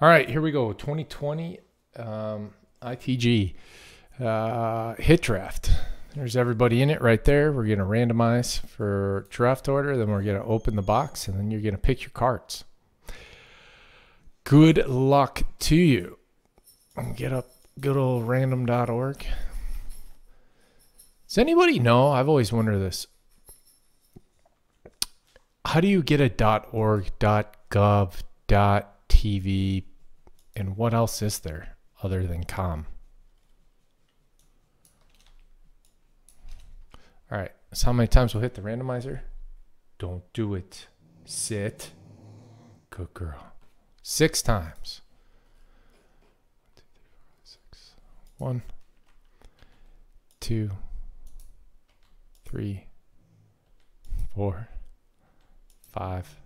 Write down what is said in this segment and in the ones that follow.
All right, here we go. 2020 ITG hit draft. There's everybody in it right there. We're going to randomize for draft order. Then we're going to open the box, and then you're going to pick your cards. Good luck to you. Get up good old random.org. Does anybody know? I've always wondered this. How do you get a .org, .gov, .tv, and what else is there other than .com? All right, that's how many times we'll hit the randomizer. Don't do it. Sit. Good girl. 6 times. 1, 2, 3, 4, 5,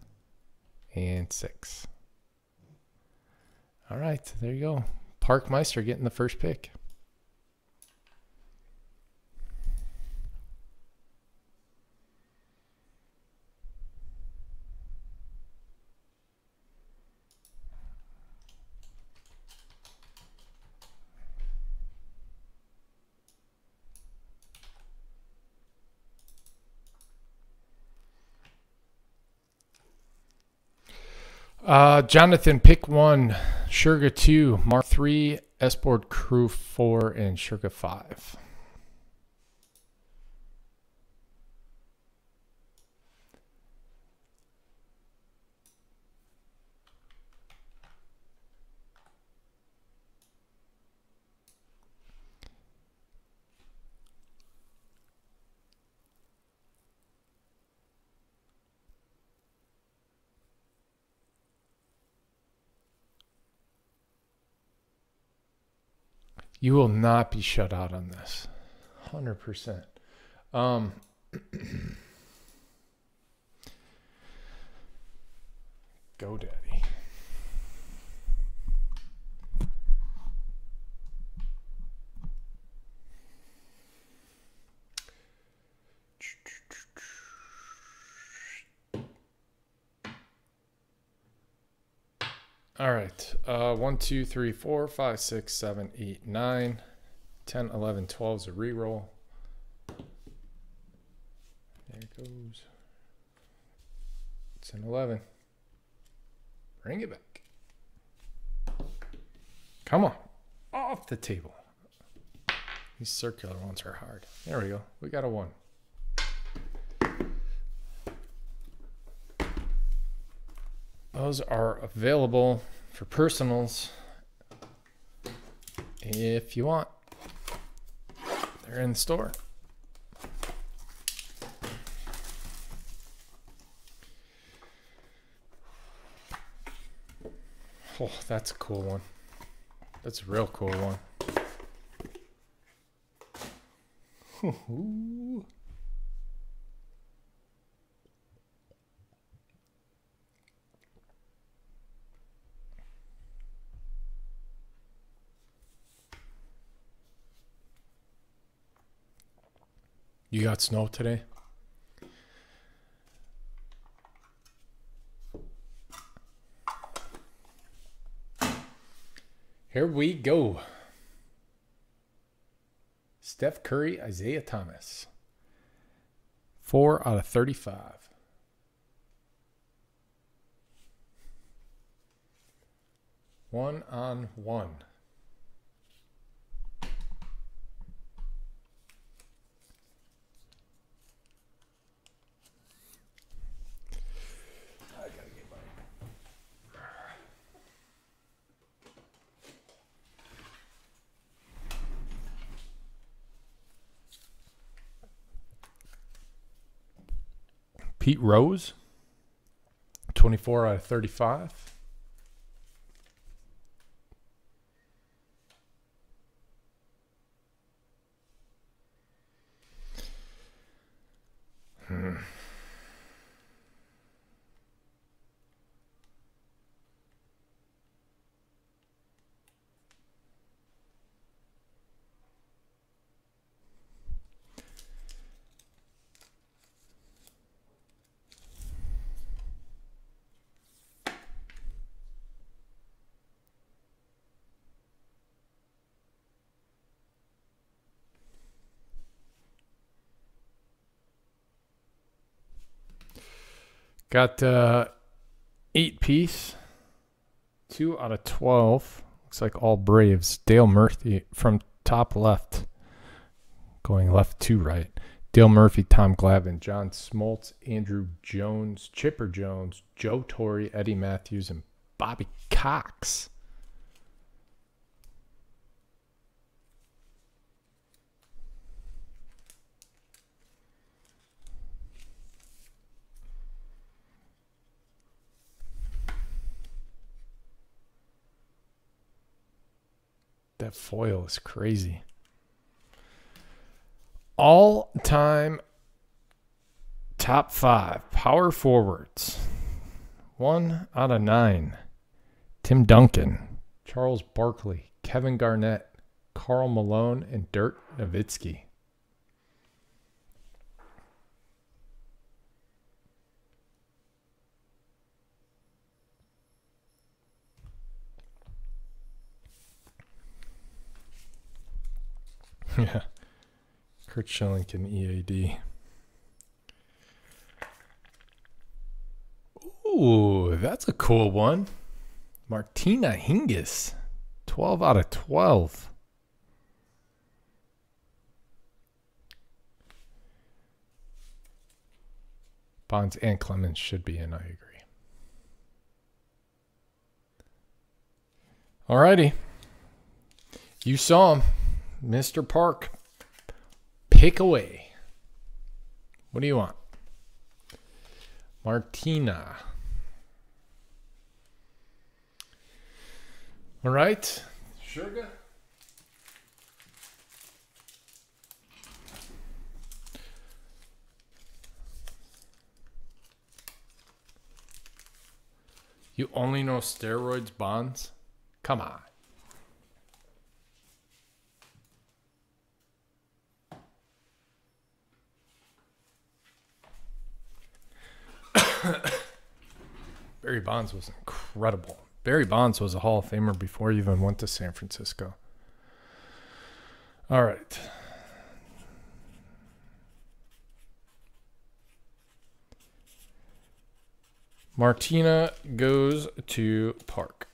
and 6. All right, there you go. Parkmeister getting the first pick. Jonathan, pick 1, Sherga 2, Mark 3, S-Board Crew 4, and Sherga 5. You will not be shut out on this. 100%. Go, Daddy. All right, 1, 2, 3, 4, 5, 6, 7, 8, 9, 10, 11, 12 is a reroll. There it goes. It's an 11. Bring it back. Come on, off the table. These circular ones are hard. There we go, we got a 1. Those are available for personals if you want. They're in the store. Oh, that's a cool one. That's a real cool one. You got snow today? Here we go. Steph Curry, Isiah Thomas. 4 out of 35. One on one. Pete Rose, 24 out of 35. Got 8-piece. 2 out of 12. Looks like all Braves. Dale Murphy from top left. Going left to right. Dale Murphy, Tom Glavine, John Smoltz, Andrew Jones, Chipper Jones, Joe Torre, Eddie Matthews, and Bobby Cox. That foil is crazy. All-time top 5 power forwards. 1 out of 9. Tim Duncan, Charles Barkley, Kevin Garnett, Karl Malone, and Dirk Nowitzki. Yeah, Kurt Schilling and EAD. Ooh, that's a cool one. Martina Hingis, 12 out of 12. Bonds and Clemens should be in, I agree. Alrighty. You saw him. Mr. Park, pick away. What do you want? Martina. All right. Sherga. You only know steroids, Bonds? Come on. Barry Bonds was incredible. Barry Bonds was a Hall of Famer before he even went to San Francisco. All right. Martina goes to Park.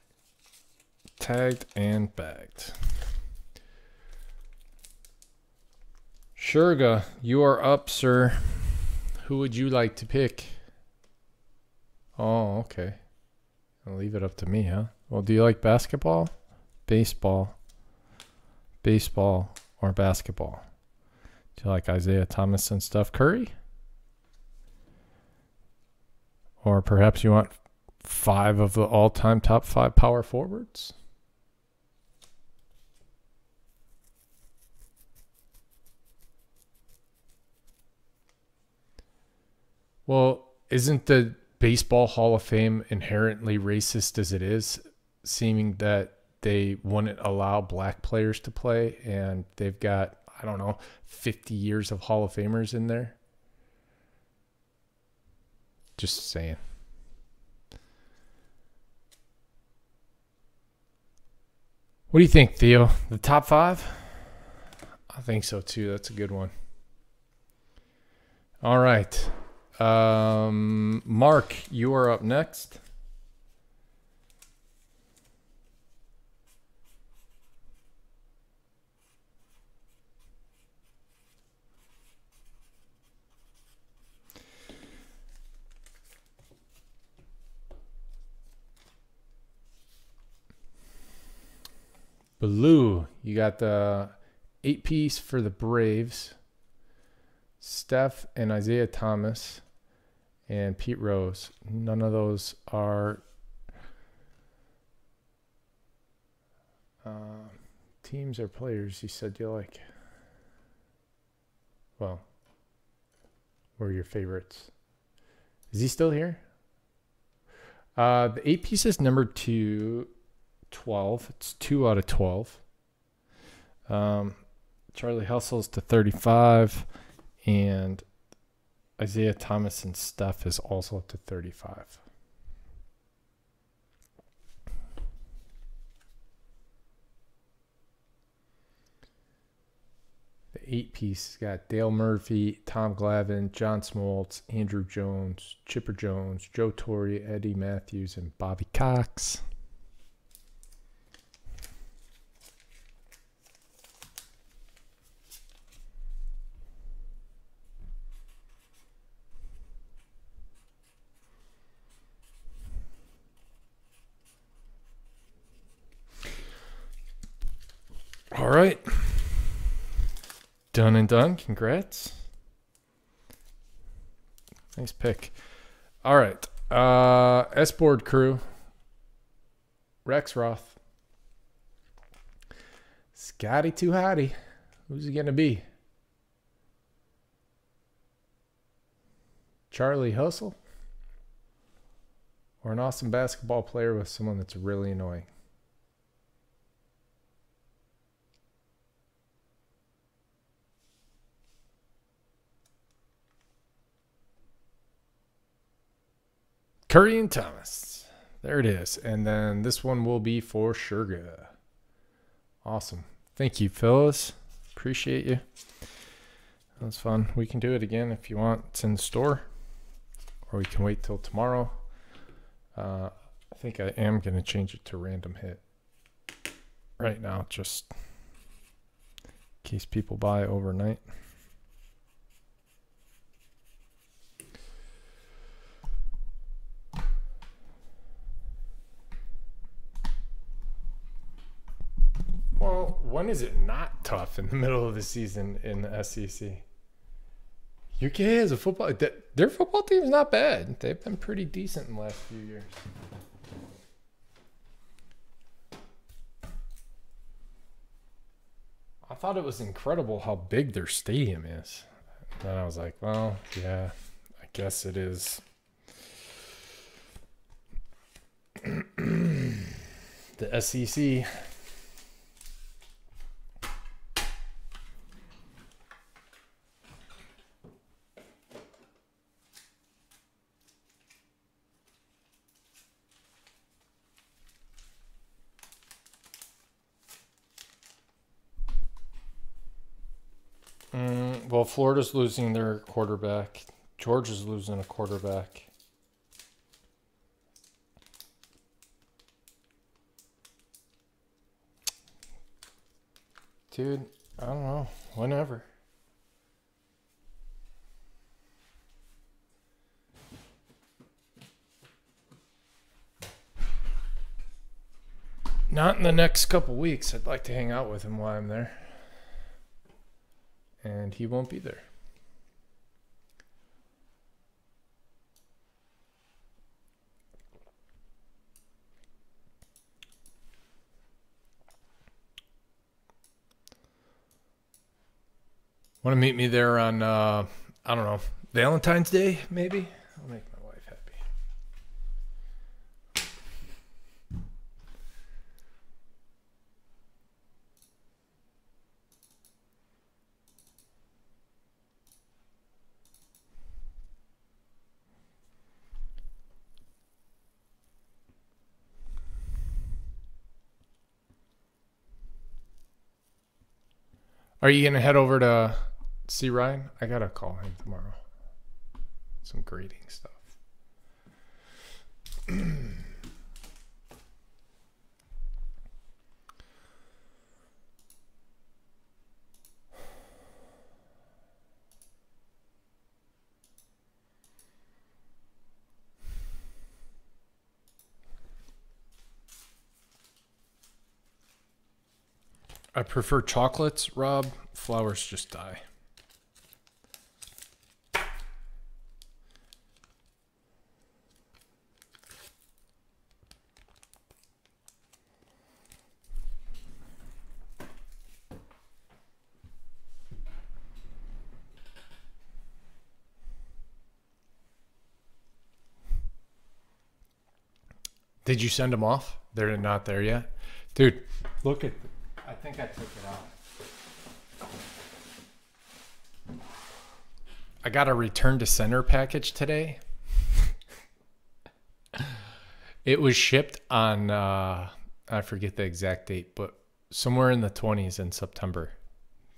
Tagged and bagged. Sherga, you are up, sir. Who would you like to pick? Oh, okay. I'll leave it up to me, huh? Well, do you like basketball, baseball, or basketball? Do you like Isiah Thomas and Steph Curry? Or perhaps you want 5 of the all-time top 5 power forwards? Well, isn't the Baseball Hall of Fame inherently racist as it is, seeming that they wouldn't allow black players to play, and they've got, I don't know, 50 years of Hall of Famers in there? Just saying. What do you think, Theo? The top 5? I think so too. That's a good one. All right. Mark, you are up next. Blue, you got the 8-piece for the Braves. Steph and Isiah Thomas. And Pete Rose. None of those are teams or players you said you like. Well, were your favorites. Is he still here? The 8-piece is number 212. It's 2 out of 12. Charlie Hustle is to 35. And Isiah Thomas and Steph is also up to 35. The 8-piece. It's got Dale Murphy, Tom Glavine, John Smoltz, Andrew Jones, Chipper Jones, Joe Torre, Eddie Matthews, and Bobby Cox. All right. Done and done. Congrats. Nice pick. All right. S-Board Crew. Rex Roth. Scotty Too Hottie. Who's he going to be? Charlie Hustle? Or an awesome basketball player with someone that's really annoying? Curry and Thomas. There it is. And then this one will be for Sherga. Awesome. Thank you, fellas. Appreciate you. That was fun. We can do it again if you want. It's in the store. Or we can wait till tomorrow. I think I am going to change it to random hit right now, just in case people buy overnight. Well, when is it not tough in the middle of the season in the SEC? UK has a football. Their football team's not bad. They've been pretty decent in the last few years. I thought it was incredible how big their stadium is. And then I was like, well, yeah, I guess it is. The SEC. Well, Florida's losing their quarterback. Georgia's losing a quarterback. Dude, I don't know. Whenever. Not in the next couple weeks. I'd like to hang out with him while I'm there. And he won't be there. Want to meet me there on, I don't know, Valentine's Day, maybe? I'll make my wife happy. Are you going to head over to see Ryan? I got to call him tomorrow. Some grading stuff. I prefer chocolates, Rob. Flowers just die. Did you send them off? They're not there yet? Dude, look at... I think I took it out. I got a return to sender package today. It was shipped on, I forget the exact date, but somewhere in the 20s in September.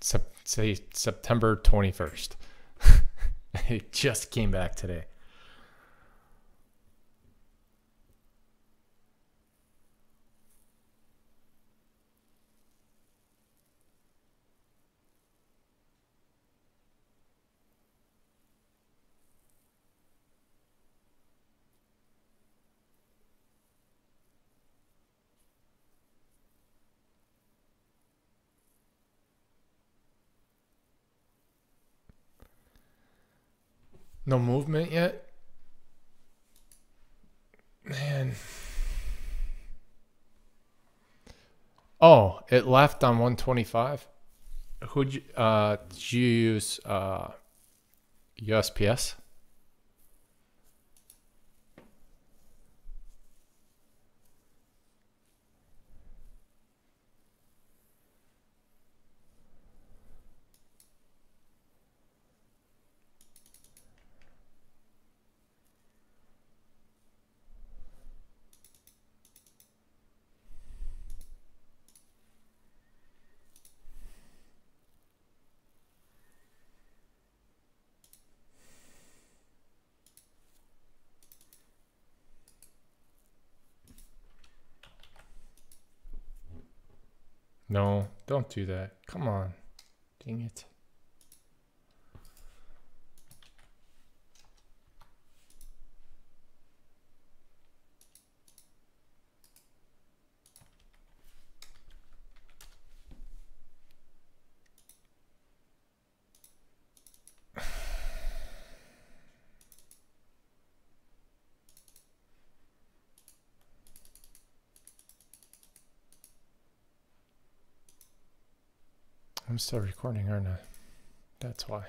say September 21st. It just came back today. No movement yet? Man. Oh, it left on 125. Did you use USPS? No, don't do that. Come on. Dang it. I'm still recording, aren't I? That's why.